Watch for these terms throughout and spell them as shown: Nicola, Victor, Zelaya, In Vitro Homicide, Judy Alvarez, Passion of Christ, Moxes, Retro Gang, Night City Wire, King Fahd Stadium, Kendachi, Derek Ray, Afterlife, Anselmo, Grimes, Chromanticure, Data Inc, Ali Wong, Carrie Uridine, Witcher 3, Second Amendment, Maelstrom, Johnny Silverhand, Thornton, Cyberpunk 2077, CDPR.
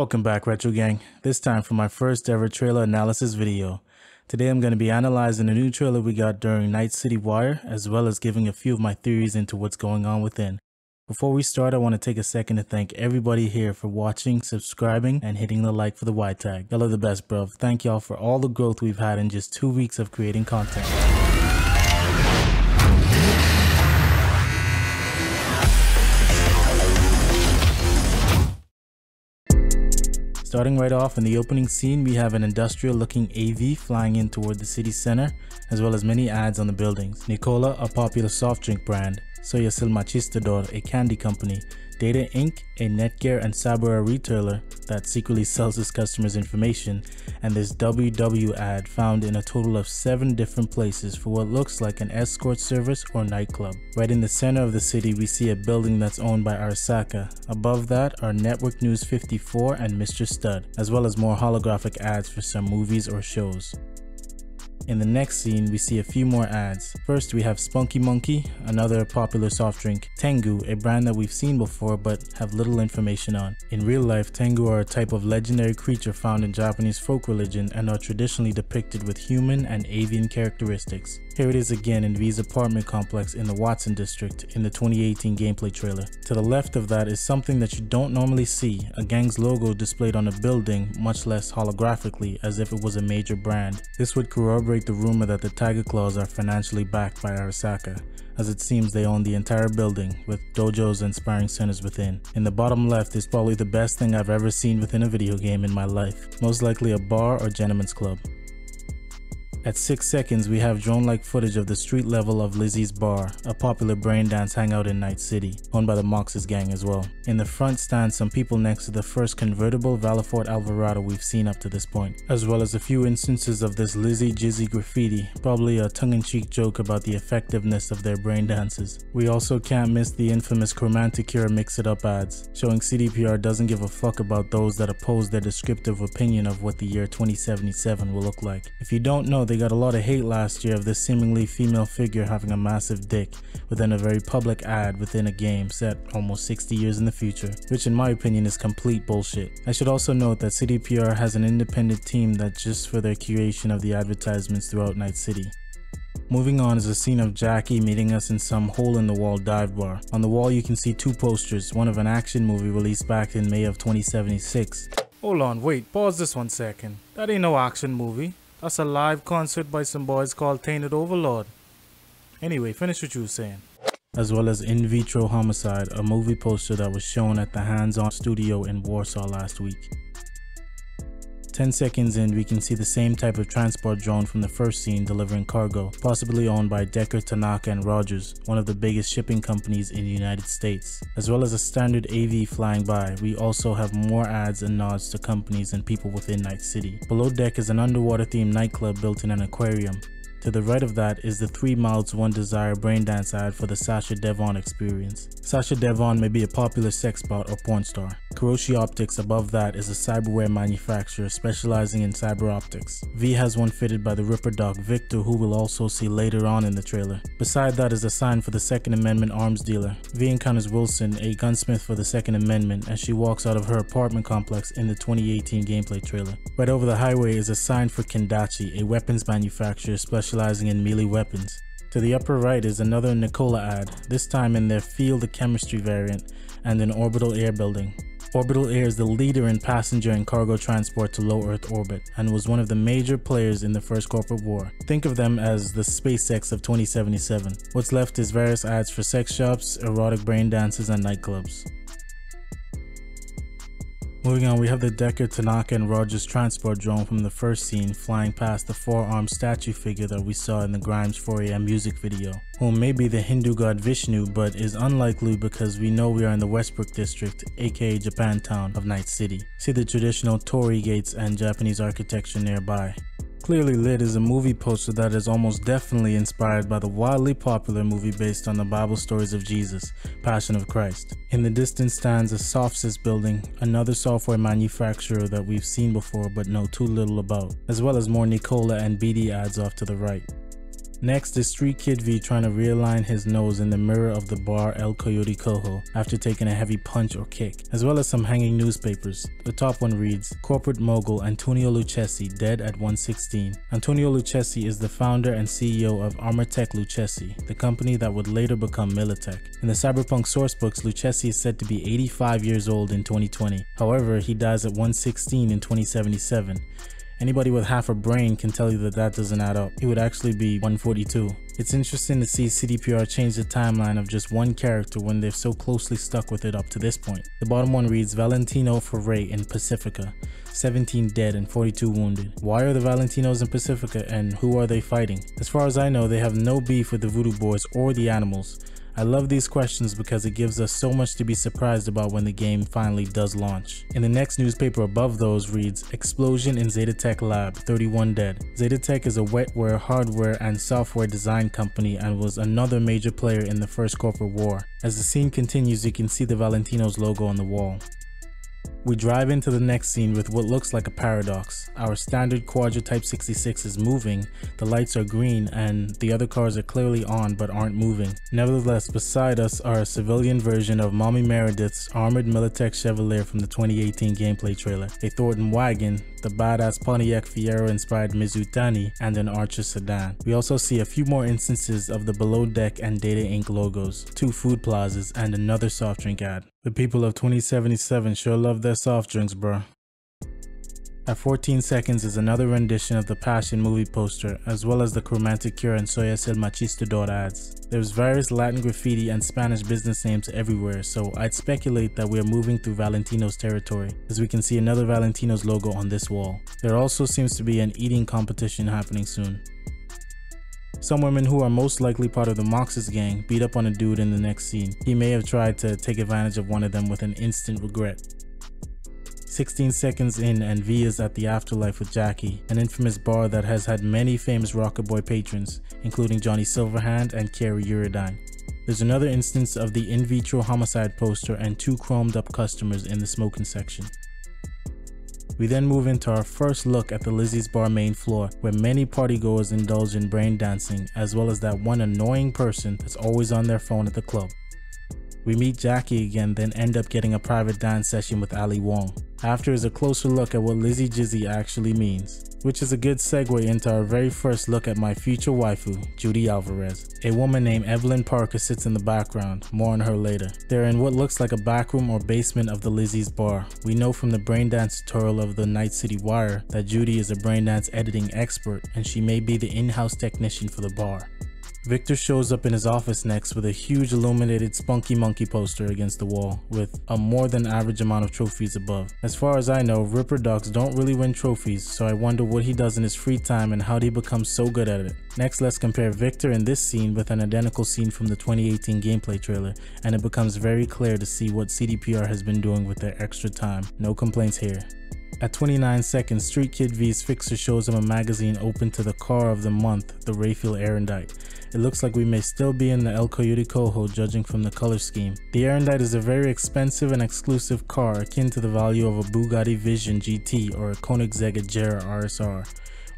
Welcome back, Retro Gang, this time for my first ever trailer analysis video. Today I'm going to be analyzing the new trailer we got during Night City Wire, as well as giving a few of my theories into what's going on within. Before we start, I want to take a second to thank everybody here for watching, subscribing, and hitting the like for the Y tag. Y'all are the best, bro. Thank y'all for all the growth we've had in just 2 weeks of creating content. Starting right off in the opening scene, we have an industrial looking AV flying in toward the city center, as well as many ads on the buildings. Nicola, a popular soft drink brand. Soyasil Machistador, a candy company. Data Inc, a netgear and cyberware retailer that secretly sells its customers information. And this WW ad found in a total of 7 different places for what looks like an escort service or nightclub. Right in the center of the city, we see a building that's owned by Arasaka. Above that are Network News 54 and Mr. Stud, as well as more holographic ads for some movies or shows. In the next scene, we see a few more ads. First, we have Spunky Monkey, another popular soft drink. Tengu, a brand that we've seen before but have little information on. In real life, Tengu are a type of legendary creature found in Japanese folk religion and are traditionally depicted with human and avian characteristics. Here it is again in V's apartment complex in the Watson district in the 2018 gameplay trailer. To the left of that is something that you don't normally see, a gang's logo displayed on a building, much less holographically, as if it was a major brand. This would corroborate the rumor that the Tiger Claws are financially backed by Arasaka, as it seems they own the entire building, with dojos and sparring centers within. In the bottom left is probably the best thing I've ever seen within a video game in my life, most likely a bar or gentleman's club. At 6 seconds, we have drone-like footage of the street level of Lizzie's Bar, a popular brain dance hangout in Night City, owned by the Moxes gang as well. In the front stand some people next to the first convertible Villefort Alvarado we've seen up to this point, as well as a few instances of this Lizzie Jizzy graffiti, probably a tongue-in-cheek joke about the effectiveness of their brain dances. We also can't miss the infamous Chromanticure mix-it-up ads, showing CDPR doesn't give a fuck about those that oppose their descriptive opinion of what the year 2077 will look like. If you don't know, they got a lot of hate last year of this seemingly female figure having a massive dick within a very public ad within a game set almost 60 years in the future, which in my opinion is complete bullshit. I should also note that CDPR has an independent team that just for their curation of the advertisements throughout Night City. Moving on is a scene of Jackie meeting us in some hole-in-the-wall dive bar. On the wall you can see 2 posters, one of an action movie released back in May of 2076. Hold on, wait, pause this 1 second. That ain't no action movie. That's a live concert by some boys called Tainted Overlord. Anyway, finish what you were saying. As well as In Vitro Homicide, a movie poster that was shown at the hands-on studio in Warsaw last week. 10 seconds in, we can see the same type of transport drone from the first scene delivering cargo, possibly owned by Decker, Tanaka and Rogers, one of the biggest shipping companies in the United States. As well as a standard AV flying by, we also have more ads and nods to companies and people within Night City. Below Deck is an underwater themed nightclub built in an aquarium. To the right of that is the 3 Mouths 1 Desire braindance ad for the Sasha Devon experience. Sasha Devon may be a popular sex bot or porn star. Kuroshi Optics above that is a cyberware manufacturer specializing in cyber optics. V has one fitted by the Ripper Doc Victor, who we'll also see later on in the trailer. Beside that is a sign for the Second Amendment arms dealer. V encounters Wilson, a gunsmith for the Second Amendment, as she walks out of her apartment complex in the 2018 gameplay trailer. Right over the highway is a sign for Kendachi, a weapons manufacturer specializing in melee weapons. To the upper right is another Nicola ad, this time in their Field of Chemistry variant and an Orbital Air building. Orbital Air is the leader in passenger and cargo transport to low Earth orbit and was one of the major players in the first corporate war. Think of them as the SpaceX of 2077. What's left is various ads for sex shops, erotic brain dances, and nightclubs. Moving on, we have the Decker, Tanaka and Rogers transport drone from the first scene flying past the 4-armed statue figure that we saw in the Grimes 4am music video, who may be the Hindu god Vishnu but is unlikely because we know we are in the Westbrook district, aka Japantown of Night City. See the traditional torii gates and Japanese architecture nearby. Clearly Lit is a movie poster that is almost definitely inspired by the wildly popular movie based on the Bible stories of Jesus, Passion of Christ. In the distance stands a Softsys building, another software manufacturer that we've seen before but know too little about, as well as more Nicola and BD ads off to the right. Next is Street Kid V trying to realign his nose in the mirror of the bar El Coyote Cojo after taking a heavy punch or kick, as well as some hanging newspapers. The top one reads, Corporate Mogul Antonio Lucchesi dead at 116. Antonio Lucchesi is the founder and CEO of Armatech Lucchesi, the company that would later become Militech. In the Cyberpunk sourcebooks, Lucchesi is said to be 85 years old in 2020. However, he dies at 116 in 2077. Anybody with half a brain can tell you that that doesn't add up. It would actually be 142. It's interesting to see CDPR change the timeline of just one character when they've so closely stuck with it up to this point. The bottom one reads, Valentino Foray in Pacifica, 17 dead and 42 wounded. Why are the Valentinos in Pacifica and who are they fighting? As far as I know, they have no beef with the Voodoo Boys or the animals. I love these questions because it gives us so much to be surprised about when the game finally does launch. In the next newspaper above those reads, Explosion in Zeta Tech Lab, 31 dead. Zeta Tech is a wetware, hardware, and software design company and was another major player in the First Corporate War. As the scene continues, you can see the Valentino's logo on the wall. We drive into the next scene with what looks like a paradox. Our standard Quadra Type 66 is moving, the lights are green, and the other cars are clearly on but aren't moving. Nevertheless, beside us are a civilian version of Mommy Meredith's armored Militech Chevalier from the 2018 gameplay trailer, a Thornton wagon, the badass Pontiac Fiero-inspired Mizutani, and an Archer sedan. We also see a few more instances of the Below Deck and Data Inc logos, two food plazas, and another soft drink ad. The people of 2077 sure love their soft drinks, bruh. At 14 seconds is another rendition of the Passion movie poster, as well as the Chromantic Cure and Soyasil Machistador ads. There's various Latin graffiti and Spanish business names everywhere, so I'd speculate that we're moving through Valentino's territory, as we can see another Valentino's logo on this wall. There also seems to be an eating competition happening soon. Some women who are most likely part of the Moxes gang beat up on a dude in the next scene. He may have tried to take advantage of one of them with an instant regret. 16 seconds in and V is at the Afterlife with Jackie, an infamous bar that has had many famous Rocket Boy patrons, including Johnny Silverhand and Carrie Uridine. There's another instance of the In Vitro Homicide poster and two chromed up customers in the smoking section. We then move into our first look at the Lizzie's Bar main floor, where many partygoers indulge in brain dancing, as well as that one annoying person that's always on their phone at the club. We meet Jackie again, then end up getting a private dance session with Ali Wong. After is a closer look at what Lizzie Jizzy actually means, which is a good segue into our very first look at my future waifu, Judy Alvarez. A woman named Evelyn Parker sits in the background, more on her later. They're in what looks like a backroom or basement of the Lizzie's Bar. We know from the braindance tutorial of the Night City Wire that Judy is a braindance editing expert and she may be the in-house technician for the bar. Victor shows up in his office next with a huge illuminated Spunky Monkey poster against the wall, with a more than average amount of trophies above. As far as I know, Ripper Ducks don't really win trophies, so I wonder what he does in his free time and how he becomes so good at it. Next, let's compare Victor in this scene with an identical scene from the 2018 gameplay trailer, and it becomes very clear to see what CDPR has been doing with their extra time. No complaints here. At 29 seconds, Street Kid V's fixer shows him a magazine open to the car of the month, the Rayfield Erudite. It looks like we may still be in the El Coyote Cojo judging from the color scheme. The Erudite is a very expensive and exclusive car akin to the value of a Bugatti Vision GT or a Koenigsegg Agera RSR.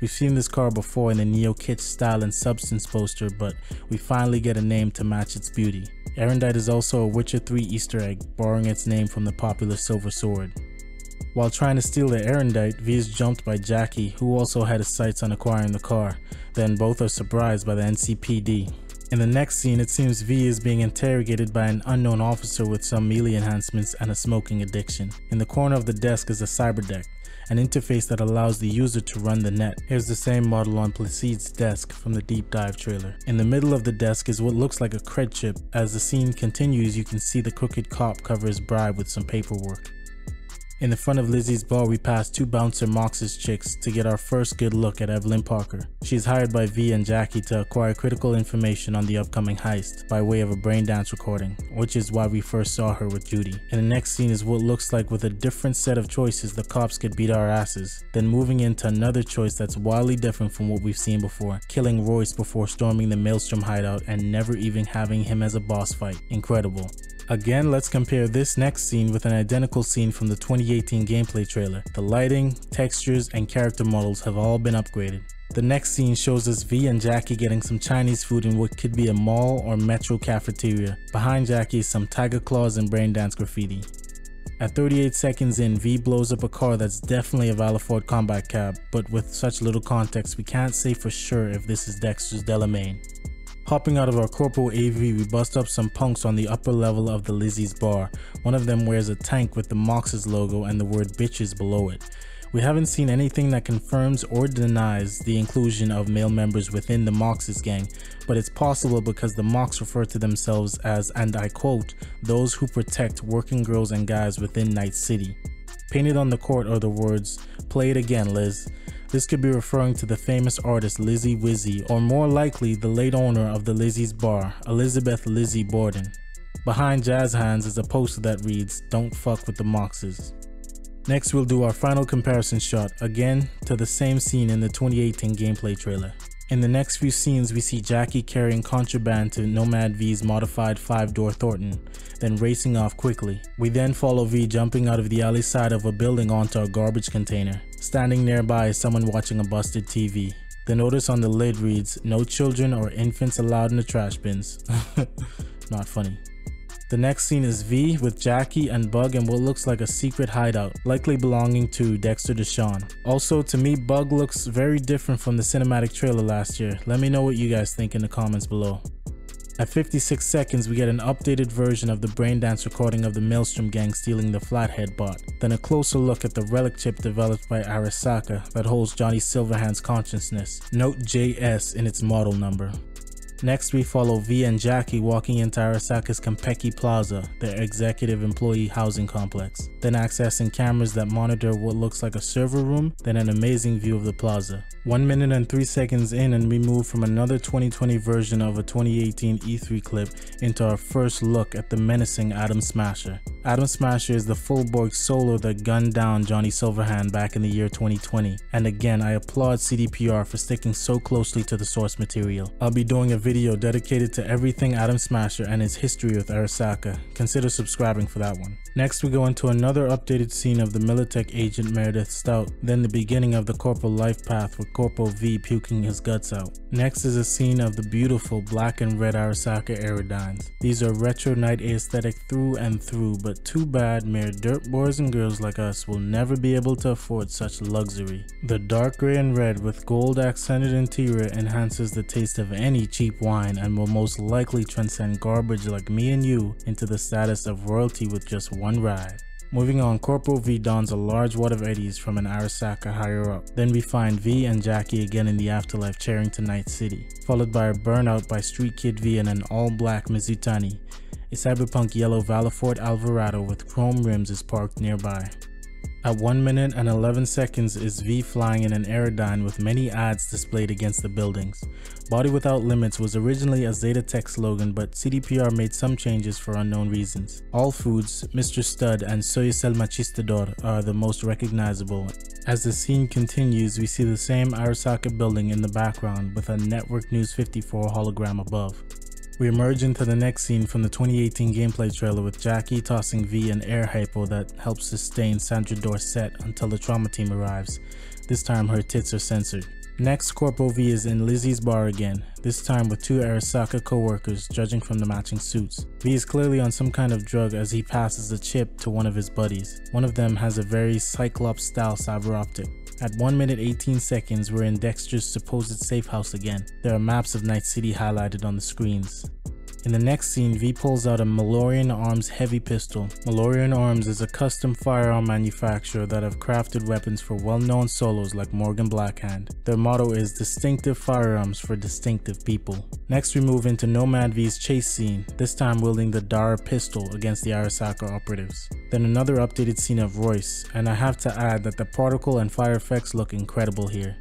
We've seen this car before in the neo-kitsch style and substance poster, but we finally get a name to match its beauty. Erudite is also a Witcher 3 Easter egg, borrowing its name from the popular Silver Sword. While trying to steal the Erudite, V is jumped by Jackie, who also had his sights on acquiring the car. Then both are surprised by the NCPD. In the next scene, it seems V is being interrogated by an unknown officer with some melee enhancements and a smoking addiction. In the corner of the desk is a cyber deck, an interface that allows the user to run the net. Here's the same model on Placide's desk from the Deep Dive trailer. In the middle of the desk is what looks like a cred chip. As the scene continues, you can see the crooked cop cover his bribe with some paperwork. In the front of Lizzie's Bar, we pass two bouncer Moxes chicks to get our first good look at Evelyn Parker. She's hired by V and Jackie to acquire critical information on the upcoming heist by way of a braindance recording, which is why we first saw her with Judy. And the next scene is what looks like with a different set of choices the cops could beat our asses, then moving into another choice that's wildly different from what we've seen before, killing Royce before storming the Maelstrom hideout and never even having him as a boss fight. Incredible. Again, let's compare this next scene with an identical scene from the 2018 gameplay trailer. The lighting, textures, and character models have all been upgraded. The next scene shows us V and Jackie getting some Chinese food in what could be a mall or metro cafeteria. Behind Jackie is some Tiger Claws and Braindance graffiti. At 38 seconds in, V blows up a car that's definitely a Villefort combat cab, but with such little context we can't say for sure if this is Dexter's Delamain. Hopping out of our Corporal AV, we bust up some punks on the upper level of the Lizzie's Bar. One of them wears a tank with the Moxes logo and the word bitches below it. We haven't seen anything that confirms or denies the inclusion of male members within the Moxes gang, but it's possible because the Mox refer to themselves as, and I quote, those who protect working girls and guys within Night City. Painted on the court are the words, play it again, Liz. This could be referring to the famous artist Lizzie Wizzy, or more likely the late owner of the Lizzie's Bar, Elizabeth Lizzie Borden. Behind Jazz Hands is a poster that reads, don't fuck with the Moxes. Next, we'll do our final comparison shot, again to the same scene in the 2018 gameplay trailer. In the next few scenes, we see Jackie carrying contraband to Nomad V's modified 5-door Thornton, then racing off quickly. We then follow V jumping out of the alley side of a building onto a garbage container. Standing nearby is someone watching a busted TV. The notice on the lid reads, no children or infants allowed in the trash bins. Not funny. The next scene is V with Jackie and Bug in what looks like a secret hideout, likely belonging to Dexter Deshawn. Also, to me, Bug looks very different from the cinematic trailer last year. Let me know what you guys think in the comments below. At 56 seconds, we get an updated version of the Braindance recording of the Maelstrom gang stealing the Flathead bot, then a closer look at the relic chip developed by Arasaka that holds Johnny Silverhand's consciousness, note JS in its model number. Next, we follow V and Jackie walking into Arasaka's Compeki Plaza, their executive employee housing complex, then accessing cameras that monitor what looks like a server room, then an amazing view of the plaza. 1 minute and 3 seconds in, and we move from another 2020 version of a 2018 E3 clip into our first look at the menacing Atom Smasher. Atom Smasher is the full-borg solo that gunned down Johnny Silverhand back in the year 2020. And again, I applaud CDPR for sticking so closely to the source material. I'll be doing a video dedicated to everything Atom Smasher and his history with Arasaka. Consider subscribing for that one. Next, we go into another updated scene of the Militech agent Meredith Stout, then the beginning of the Corporal life path with Corporal V puking his guts out. Next is a scene of the beautiful black and red Arasaka Aerodynes. These are retro night aesthetic through and through, but too bad mere dirt boys and girls like us will never be able to afford such luxury. The dark gray and red with gold accented interior enhances the taste of any cheap wine and will most likely transcend garbage like me and you into the status of royalty with just one ride. Moving on, Corporal V dons a large wad of eddies from an Arasaka higher up. Then we find V and Jackie again in the afterlife cheering to Night City, followed by a burnout by Street Kid V and an all-black Mizutani. A cyberpunk yellow Villefort Alvarado with chrome rims is parked nearby. At 1 minute and 11 seconds is V flying in an aerodyne with many ads displayed against the buildings. Body Without Limits was originally a Zeta Tech slogan, but CDPR made some changes for unknown reasons. All Foods, Mr. Stud, and Soyasil Machistador are the most recognizable. As the scene continues, we see the same Arasaka building in the background with a Network News 54 hologram above. We emerge into the next scene from the 2018 gameplay trailer with Jackie tossing V an air hypo that helps sustain Sandra Dorset until the trauma team arrives. This time her tits are censored. Next, Corporal V is in Lizzie's Bar again, this time with two Arasaka co-workers judging from the matching suits. V is clearly on some kind of drug as he passes a chip to one of his buddies. One of them has a very Cyclops style cyber optic. At 1 minute 18 seconds, we're in Dexter's supposed safe house again. There are maps of Night City highlighted on the screens. In the next scene, V pulls out a Malorian Arms heavy pistol. Malorian Arms is a custom firearm manufacturer that have crafted weapons for well-known solos like Morgan Blackhand. Their motto is distinctive firearms for distinctive people. Next, we move into Nomad V's chase scene, this time wielding the Dara pistol against the Arasaka operatives. Then another updated scene of Royce, and I have to add that the particle and fire effects look incredible here.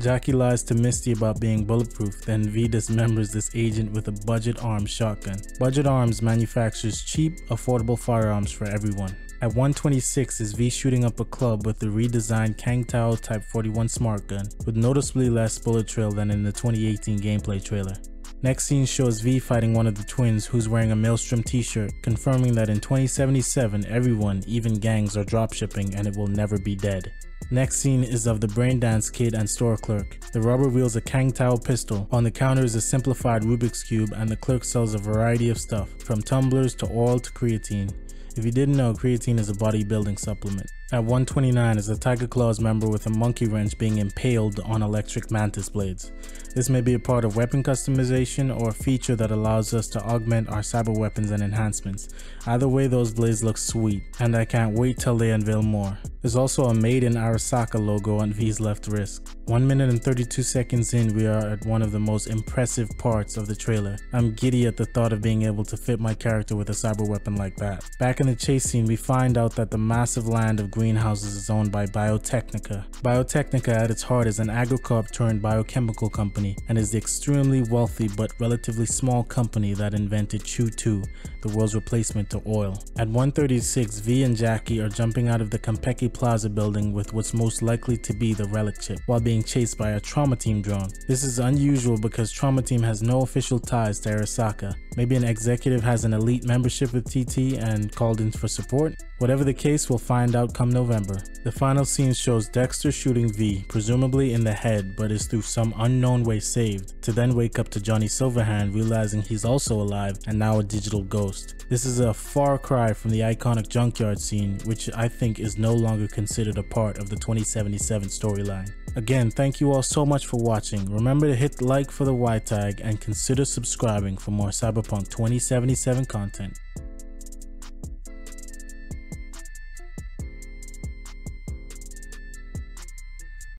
Jackie lies to Misty about being bulletproof, then V dismembers this agent with a Budget Arms shotgun. Budget Arms manufactures cheap, affordable firearms for everyone. At 1:26 is V shooting up a club with the redesigned Kang Tao Type 41 smart gun, with noticeably less bullet trail than in the 2018 gameplay trailer. Next scene shows V fighting one of the twins who's wearing a Maelstrom t-shirt, confirming that in 2077 everyone, even gangs, are dropshipping and it will never be dead. Next scene is of the brain dance kid and store clerk. The robber wields a Kang Tao pistol. On the counter is a simplified Rubik's Cube, and the clerk sells a variety of stuff, from tumblers to oil to creatine. If you didn't know, creatine is a bodybuilding supplement. At 129 is a Tiger Claws member with a monkey wrench being impaled on electric mantis blades. This may be a part of weapon customization or a feature that allows us to augment our cyber weapons and enhancements. Either way, those blades look sweet, and I can't wait till they unveil more. There's also a Made in Arasaka logo on V's left wrist. 1 minute and 32 seconds in, we are at one of the most impressive parts of the trailer. I'm giddy at the thought of being able to fit my character with a cyber weapon like that. Back in the chase scene, we find out that the massive land of greenhouses is owned by Biotechnica. Biotechnica at its heart is an agriculture turned biochemical company, and is the extremely wealthy but relatively small company that invented Chew 2, the world's replacement to oil. At 136, V and Jackie are jumping out of the Compeki Plaza building with what's most likely to be the relic chip, while being chased by a Trauma Team drone. This is unusual because Trauma Team has no official ties to Arasaka. Maybe an executive has an elite membership with TT and called in for support? Whatever the case, we'll find out come November. The final scene shows Dexter shooting V, presumably in the head, but is through some unknown way saved, to then wake up to Johnny Silverhand realizing he's also alive and now a digital ghost. This is a far cry from the iconic junkyard scene, which I think is no longer considered a part of the 2077 storyline. Again, thank you all so much for watching. Remember to hit like for the Y tag and consider subscribing for more Cyberpunk 2077 content.